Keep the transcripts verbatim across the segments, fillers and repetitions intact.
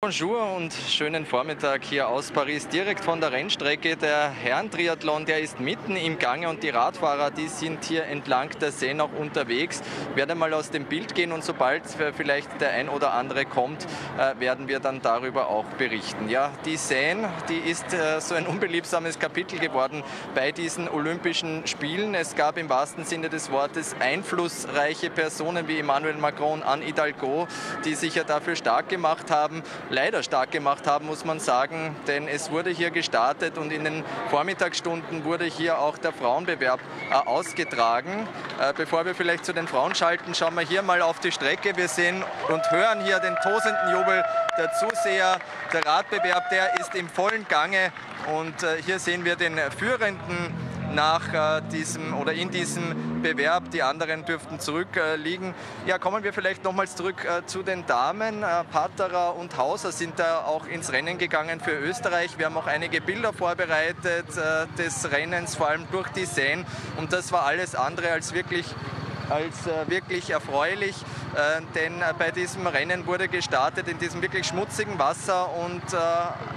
Bonjour und schönen Vormittag hier aus Paris, direkt von der Rennstrecke. Der Herren-Triathlon, der ist mitten im Gange und die Radfahrer, die sind hier entlang der Seine auch unterwegs. Ich werde mal aus dem Bild gehen und sobald vielleicht der ein oder andere kommt, werden wir dann darüber auch berichten. Ja, die Seine, die ist so ein unbeliebsames Kapitel geworden bei diesen Olympischen Spielen. Es gab im wahrsten Sinne des Wortes einflussreiche Personen wie Emmanuel Macron, Anne Hidalgo, die sich ja dafür stark gemacht haben. Leider stark gemacht haben, muss man sagen, denn es wurde hier gestartet und in den Vormittagsstunden wurde hier auch der Frauenbewerb äh, ausgetragen. Äh, bevor wir vielleicht zu den Frauen schalten, schauen wir hier mal auf die Strecke. Wir sehen und hören hier den tosenden Jubel der Zuseher. Der Radbewerb, der ist im vollen Gange und äh, hier sehen wir den führenden nach äh, diesem oder in diesem Bewerb. Die anderen dürften zurückliegen. Äh, ja, kommen wir vielleicht nochmals zurück äh, zu den Damen. Äh, Patera und Hauser sind da auch ins Rennen gegangen für Österreich. Wir haben auch einige Bilder vorbereitet äh, des Rennens, vor allem durch die Seine. Und das war alles andere als wirklich, als äh, wirklich erfreulich. Äh, denn äh, bei diesem Rennen wurde gestartet in diesem wirklich schmutzigen Wasser und äh,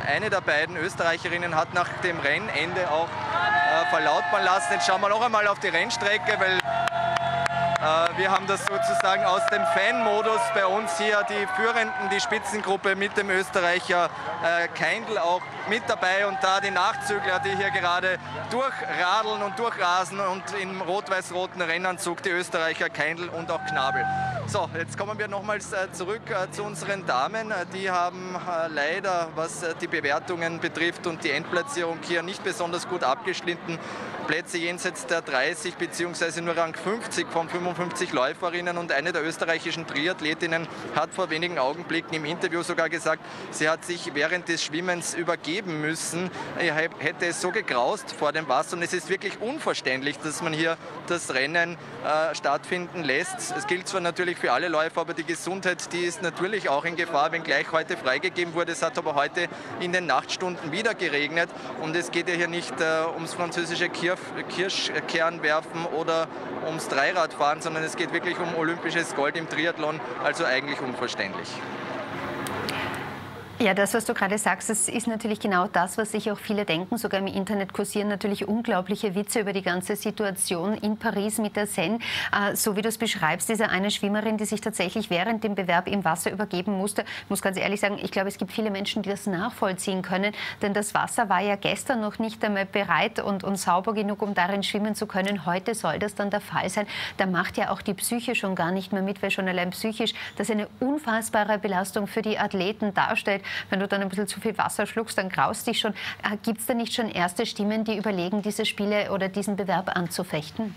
eine der beiden Österreicherinnen hat nach dem Rennende auch äh, verlautbaren lassen. Jetzt schauen wir noch einmal auf die Rennstrecke, weil äh, wir haben das sozusagen aus dem Fan-Modus bei uns hier, die Führenden, die Spitzengruppe mit dem Österreicher äh, Keindl auch mit dabei und da die Nachzügler, die hier gerade durchradeln und durchrasen und im rot-weiß-roten Rennanzug die Österreicher Keindl und auch Knabel. So, jetzt kommen wir nochmals zurück zu unseren Damen. Die haben leider, was die Bewertungen betrifft und die Endplatzierung hier, nicht besonders gut abgeschnitten. Plätze jenseits der dreißig bzw. nur Rang fünfzig von fünfundfünfzig Läuferinnen. Und eine der österreichischen Triathletinnen hat vor wenigen Augenblicken im Interview sogar gesagt, sie hat sich während des Schwimmens übergeben müssen. Er hätte es so gegraust vor dem Wasser. Und es ist wirklich unverständlich, dass man hier das Rennen äh, stattfinden lässt. Es gilt zwar natürlich für alle Läufer, aber die Gesundheit, die ist natürlich auch in Gefahr, wenngleich heute freigegeben wurde. Es hat aber heute in den Nachtstunden wieder geregnet und es geht ja hier nicht äh, ums französische Kirschkernwerfen oder ums Dreiradfahren, sondern es geht wirklich um olympisches Gold im Triathlon, also eigentlich unverständlich. Ja, das, was du gerade sagst, das ist natürlich genau das, was sich auch viele denken. Sogar im Internet kursieren natürlich unglaubliche Witze über die ganze Situation in Paris mit der Seine. Äh, so wie du es beschreibst, diese eine Schwimmerin, die sich tatsächlich während dem Bewerb im Wasser übergeben musste. Ich muss ganz ehrlich sagen, ich glaube, es gibt viele Menschen, die das nachvollziehen können. Denn das Wasser war ja gestern noch nicht einmal bereit und, und sauber genug, um darin schwimmen zu können. Heute soll das dann der Fall sein. Da macht ja auch die Psyche schon gar nicht mehr mit, weil schon allein psychisch das eine unfassbare Belastung für die Athleten darstellt. Wenn du dann ein bisschen zu viel Wasser schluckst, dann graust dich schon. Gibt es da nicht schon erste Stimmen, die überlegen, diese Spiele oder diesen Bewerb anzufechten?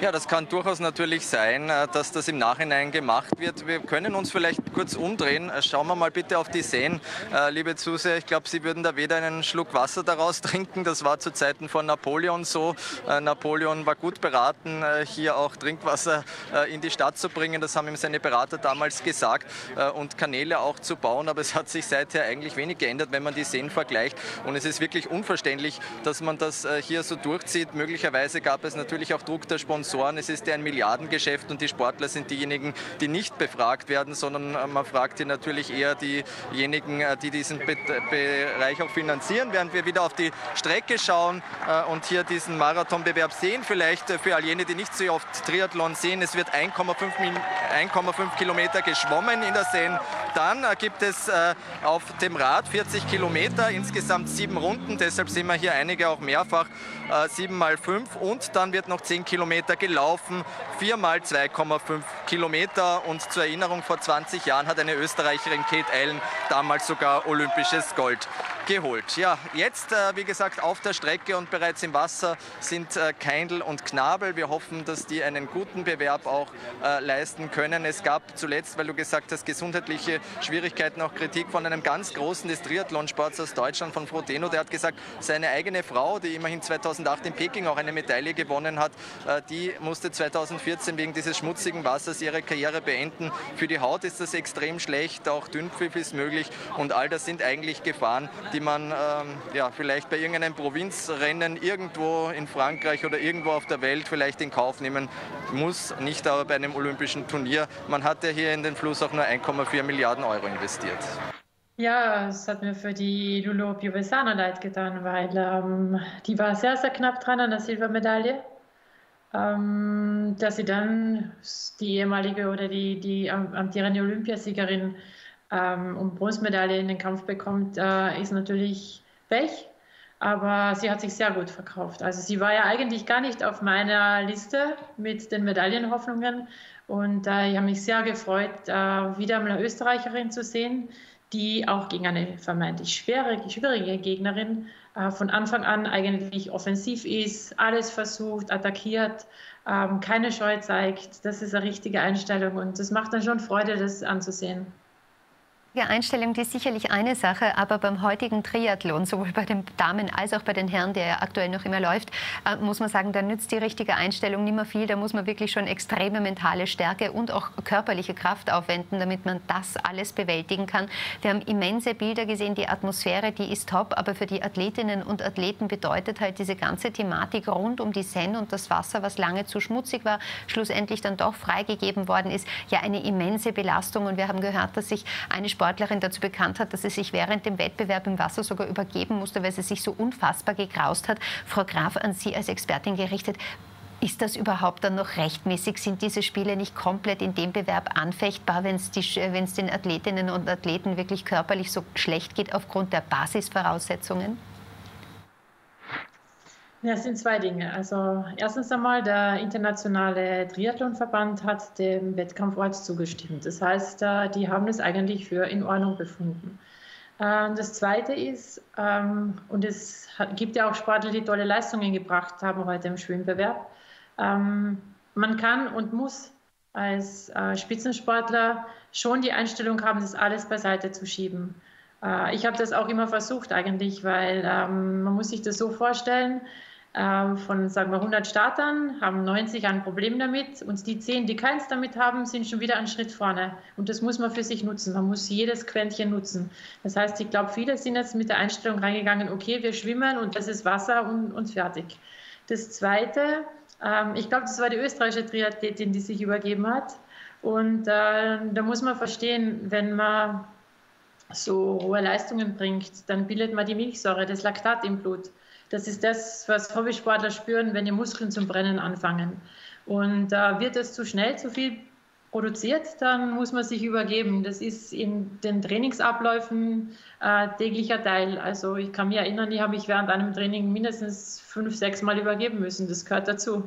Ja, das kann durchaus natürlich sein, dass das im Nachhinein gemacht wird. Wir können uns vielleicht kurz umdrehen. Schauen wir mal bitte auf die Seine, liebe Zuseher. Ich glaube, Sie würden da weder einen Schluck Wasser daraus trinken. Das war zu Zeiten von Napoleon so. Napoleon war gut beraten, hier auch Trinkwasser in die Stadt zu bringen. Das haben ihm seine Berater damals gesagt. Und Kanäle auch zu bauen. Aber es hat sich seither eigentlich wenig geändert, wenn man die Seine vergleicht. Und es ist wirklich unverständlich, dass man das hier so durchzieht. Möglicherweise gab es natürlich auch Druck der Sponsoren. Es ist ja ein Milliardengeschäft und die Sportler sind diejenigen, die nicht befragt werden, sondern man fragt hier natürlich eher diejenigen, die diesen Be- Bereich auch finanzieren. Während wir wieder auf die Strecke schauen und hier diesen Marathonbewerb sehen, vielleicht für all jene, die nicht so oft Triathlon sehen, es wird eins Komma fünf Kilometer geschwommen in der Seine. Dann gibt es auf dem Rad vierzig Kilometer, insgesamt sieben Runden, deshalb sehen wir hier einige auch mehrfach, sieben mal fünf und dann wird noch zehn Kilometer gelaufen, vier mal zwei Komma fünf Kilometer und zur Erinnerung, vor zwanzig Jahren hat eine Österreicherin, Kate Allen, damals sogar olympisches Gold geholt. Ja, jetzt, äh, wie gesagt, auf der Strecke und bereits im Wasser sind äh, Keindl und Knabel. Wir hoffen, dass die einen guten Bewerb auch äh, leisten können. Es gab zuletzt, weil du gesagt hast, gesundheitliche Schwierigkeiten, auch Kritik von einem ganz Großen des Triathlonsports aus Deutschland, von Frodeno. Der hat gesagt, seine eigene Frau, die immerhin zweitausendacht in Peking auch eine Medaille gewonnen hat, äh, die musste zweitausendvierzehn wegen dieses schmutzigen Wassers anders ihre Karriere beenden. Für die Haut ist das extrem schlecht, auch Dünnpfiff ist möglich und all das sind eigentlich Gefahren, die man ähm, ja, vielleicht bei irgendeinem Provinzrennen irgendwo in Frankreich oder irgendwo auf der Welt vielleicht in Kauf nehmen muss, nicht aber bei einem olympischen Turnier. Man hat ja hier in den Fluss auch nur ein Komma vier Milliarden Euro investiert. Ja, es hat mir für die Lulo Piovesana leid getan, weil ähm, die war sehr, sehr knapp dran an der Silbermedaille. Ähm, dass sie dann die ehemalige oder die, die amtierende Olympiasiegerin ähm, um Bronzemedaille in den Kampf bekommt, äh, ist natürlich Pech. Aber sie hat sich sehr gut verkauft. Also sie war ja eigentlich gar nicht auf meiner Liste mit den Medaillenhoffnungen. Und äh, ich habe mich sehr gefreut, äh, wieder mal eine Österreicherin zu sehen, die auch gegen eine vermeintlich schwere, schwierige Gegnerin äh, von Anfang an eigentlich offensiv ist, alles versucht, attackiert, ähm, keine Scheu zeigt. Das ist eine richtige Einstellung und das macht dann schon Freude, das anzusehen. Die Einstellung, die ist sicherlich eine Sache, aber beim heutigen Triathlon, sowohl bei den Damen als auch bei den Herren, der ja aktuell noch immer läuft, äh, muss man sagen, da nützt die richtige Einstellung nicht mehr viel. Da muss man wirklich schon extreme mentale Stärke und auch körperliche Kraft aufwenden, damit man das alles bewältigen kann. Wir haben immense Bilder gesehen, die Atmosphäre, die ist top, aber für die Athletinnen und Athleten bedeutet halt diese ganze Thematik rund um die Seine und das Wasser, was lange zu schmutzig war, schlussendlich dann doch freigegeben worden ist, ja eine immense Belastung. Und wir haben gehört, dass sich eine Sport Sportlerin dazu bekannt hat, dass sie sich während dem Wettbewerb im Wasser sogar übergeben musste, weil sie sich so unfassbar gekraust hat. Frau Graf, an Sie als Expertin gerichtet, ist das überhaupt dann noch rechtmäßig? Sind diese Spiele nicht komplett in dem Bewerb anfechtbar, wenn es den Athletinnen und Athleten wirklich körperlich so schlecht geht aufgrund der Basisvoraussetzungen? Ja, es sind zwei Dinge. Also erstens einmal, der internationale Triathlonverband hat dem Wettkampfort zugestimmt. Das heißt, die haben es eigentlich für in Ordnung befunden. Das Zweite ist, und es gibt ja auch Sportler, die tolle Leistungen gebracht haben heute im Schwimmbewerb, man kann und muss als Spitzensportler schon die Einstellung haben, das alles beiseite zu schieben. Ich habe das auch immer versucht eigentlich, weil man muss sich das so vorstellen, von sagen wir hundert Startern haben neunzig ein Problem damit und die zehn, die keins damit haben, sind schon wieder einen Schritt vorne und das muss man für sich nutzen, man muss jedes Quäntchen nutzen. Das heißt, ich glaube, viele sind jetzt mit der Einstellung reingegangen, okay, wir schwimmen und das ist Wasser und, und fertig. Das Zweite, ich glaube, das war die österreichische Triathletin, die sich übergeben hat und äh, da muss man verstehen, wenn man so hohe Leistungen bringt, dann bildet man die Milchsäure, das Laktat im Blut. Das ist das, was Hobbysportler spüren, wenn die Muskeln zum Brennen anfangen. Und äh, wird es zu schnell, zu viel produziert, dann muss man sich übergeben. Das ist in den Trainingsabläufen äh, täglicher Teil. Also ich kann mich erinnern, ich habe mich während einem Training mindestens fünf, sechs Mal übergeben müssen. Das gehört dazu.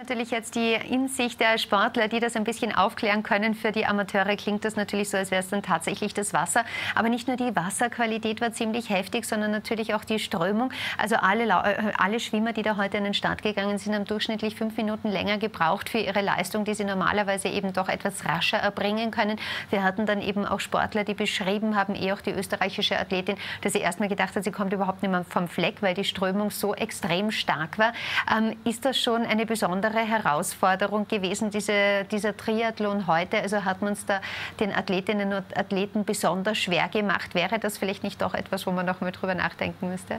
Natürlich jetzt die Insicht der Sportler, die das ein bisschen aufklären können. Für die Amateure klingt das natürlich so, als wäre es dann tatsächlich das Wasser. Aber nicht nur die Wasserqualität war ziemlich heftig, sondern natürlich auch die Strömung. Also alle, alle Schwimmer, die da heute in den Start gegangen sind, haben durchschnittlich fünf Minuten länger gebraucht für ihre Leistung, die sie normalerweise eben doch etwas rascher erbringen können. Wir hatten dann eben auch Sportler, die beschrieben haben, eh auch die österreichische Athletin, dass sie erstmal gedacht hat, sie kommt überhaupt nicht mehr vom Fleck, weil die Strömung so extrem stark war. Ähm, ist das schon eine besondere Herausforderung gewesen, diese, dieser Triathlon heute? Also hat man es da den Athletinnen und Athleten besonders schwer gemacht? Wäre das vielleicht nicht doch etwas, wo man noch mal drüber nachdenken müsste?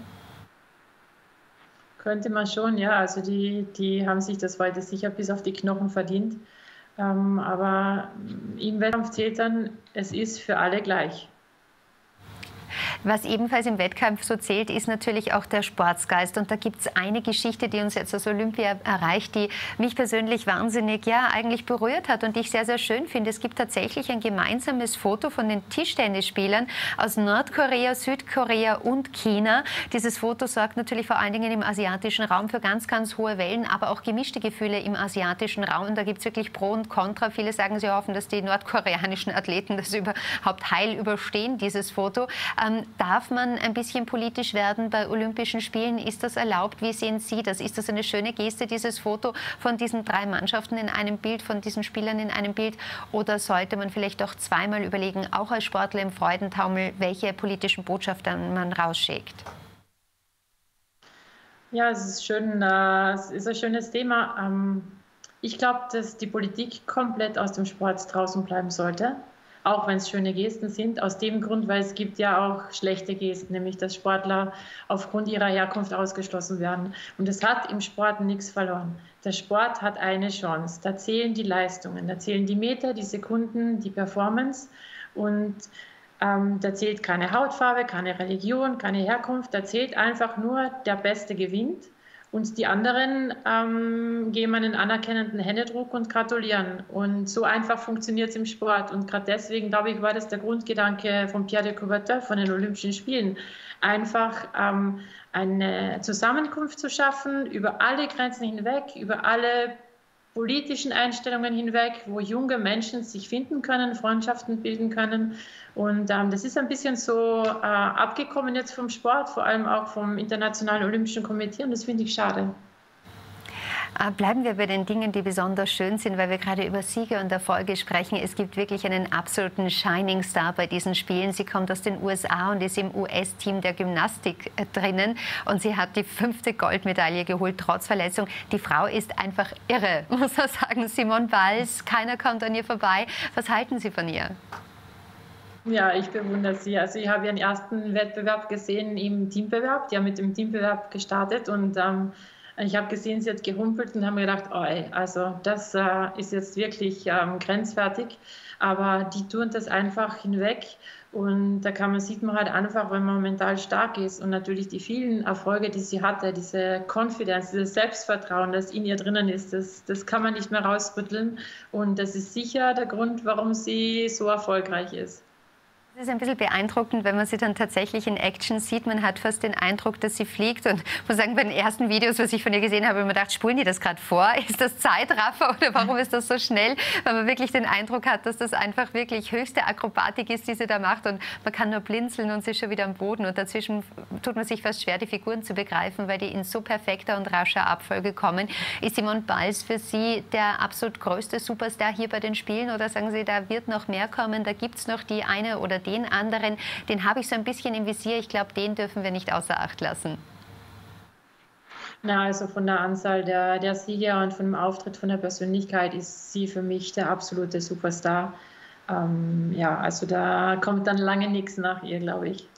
Könnte man schon, ja. Also die, die haben sich das heute sicher bis auf die Knochen verdient. Ähm, aber im Wettkampf zählt dann, es ist für alle gleich. Was ebenfalls im Wettkampf so zählt, ist natürlich auch der Sportsgeist. Und da gibt es eine Geschichte, die uns jetzt aus Olympia erreicht, die mich persönlich wahnsinnig, ja, eigentlich berührt hat und die ich sehr, sehr schön finde. Es gibt tatsächlich ein gemeinsames Foto von den Tischtennisspielern aus Nordkorea, Südkorea und China. Dieses Foto sorgt natürlich vor allen Dingen im asiatischen Raum für ganz, ganz hohe Wellen, aber auch gemischte Gefühle im asiatischen Raum. Und da gibt es wirklich Pro und Contra. Viele sagen, sie hoffen, dass die nordkoreanischen Athleten das überhaupt heil überstehen, dieses Foto. Ähm, darf man ein bisschen politisch werden bei Olympischen Spielen? Ist das erlaubt? Wie sehen Sie das? Ist das eine schöne Geste, dieses Foto von diesen drei Mannschaften in einem Bild, von diesen Spielern in einem Bild? Oder sollte man vielleicht auch zweimal überlegen, auch als Sportler im Freudentaumel, welche politischen Botschaften man rausschickt? Ja, es ist schön, äh, es ist ein schönes Thema. Ähm, Ich glaube, dass die Politik komplett aus dem Sport draußen bleiben sollte, auch wenn es schöne Gesten sind, aus dem Grund, weil es gibt ja auch schlechte Gesten, nämlich dass Sportler aufgrund ihrer Herkunft ausgeschlossen werden. Und es hat im Sport nichts verloren. Der Sport hat eine Chance. Da zählen die Leistungen, da zählen die Meter, die Sekunden, die Performance. Und ähm, da zählt keine Hautfarbe, keine Religion, keine Herkunft. Da zählt einfach nur, der Beste gewinnt. Und die anderen ähm, geben einen anerkennenden Händedruck und gratulieren. Und so einfach funktioniert es im Sport. Und gerade deswegen, glaube ich, war das der Grundgedanke von Pierre de Coubertin, von den Olympischen Spielen. Einfach ähm, eine Zusammenkunft zu schaffen, über alle Grenzen hinweg, über alle politischen Einstellungen hinweg, wo junge Menschen sich finden können, Freundschaften bilden können. Und ähm, das ist ein bisschen so äh, abgekommen jetzt vom Sport, vor allem auch vom Internationalen Olympischen Komitee. Und das finde ich schade. Bleiben wir bei den Dingen, die besonders schön sind, weil wir gerade über Siege und Erfolge sprechen. Es gibt wirklich einen absoluten Shining Star bei diesen Spielen. Sie kommt aus den U S A und ist im U S-Team der Gymnastik drinnen. Und sie hat die fünfte Goldmedaille geholt, trotz Verletzung. Die Frau ist einfach irre, muss man sagen. Simone Biles, keiner kommt an ihr vorbei. Was halten Sie von ihr? Ja, ich bewundere sie. Also ich habe ihren ersten Wettbewerb gesehen im Teambewerb. Die haben mit dem Teambewerb gestartet und ähm, ich habe gesehen, sie hat gehumpelt und habe mir gedacht, oh ey, also das äh, ist jetzt wirklich ähm, grenzwertig. Aber die tun das einfach hinweg und da kann man, sieht man halt einfach, wenn man mental stark ist und natürlich die vielen Erfolge, die sie hatte, diese Confidence, dieses Selbstvertrauen, das in ihr drinnen ist, das, das kann man nicht mehr rausrütteln. Und das ist sicher der Grund, warum sie so erfolgreich ist. Es ist ein bisschen beeindruckend, wenn man sie dann tatsächlich in Action sieht. Man hat fast den Eindruck, dass sie fliegt. Und ich muss sagen, bei den ersten Videos, was ich von ihr gesehen habe, habe ich mir gedacht, spulen die das gerade vor? Ist das Zeitraffer oder warum ist das so schnell? Weil man wirklich den Eindruck hat, dass das einfach wirklich höchste Akrobatik ist, die sie da macht. Und man kann nur blinzeln und sie ist schon wieder am Boden. Und dazwischen tut man sich fast schwer, die Figuren zu begreifen, weil die in so perfekter und rascher Abfolge kommen. Ist Simone Biles für Sie der absolut größte Superstar hier bei den Spielen? Oder sagen Sie, da wird noch mehr kommen, da gibt es noch die eine oder die den anderen, den habe ich so ein bisschen im Visier. Ich glaube, den dürfen wir nicht außer Acht lassen. Na, also von der Anzahl der, der Sieger und von dem Auftritt, von der Persönlichkeit ist sie für mich der absolute Superstar. Ähm, ja, also da kommt dann lange nichts nach ihr, glaube ich.